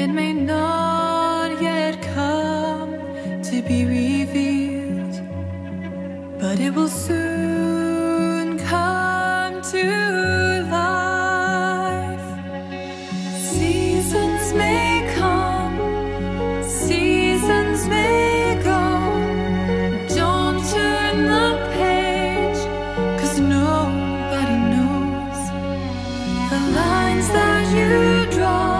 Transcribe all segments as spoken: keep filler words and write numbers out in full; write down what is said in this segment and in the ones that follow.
It may not yet come to be revealed, but it will soon come to life. Seasons may come, seasons may go. Don't turn the page, 'cause nobody knows the lines that you draw.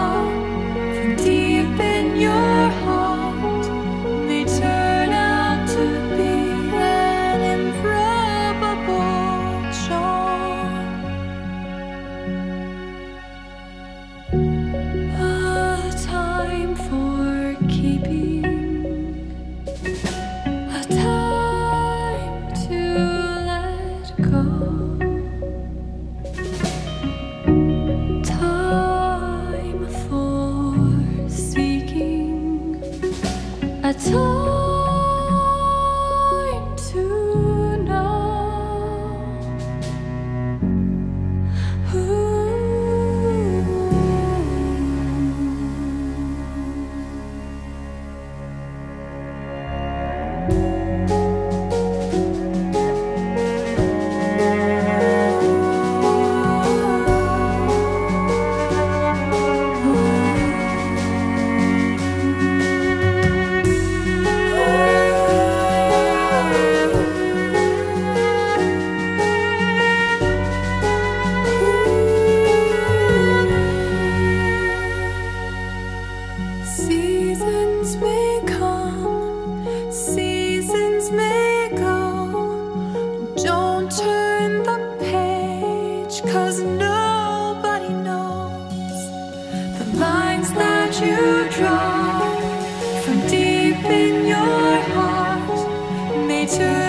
A time to know. Seasons may come, seasons may go. Don't turn the page, 'cause nobody knows the lines that you draw from deep in your heart. May turn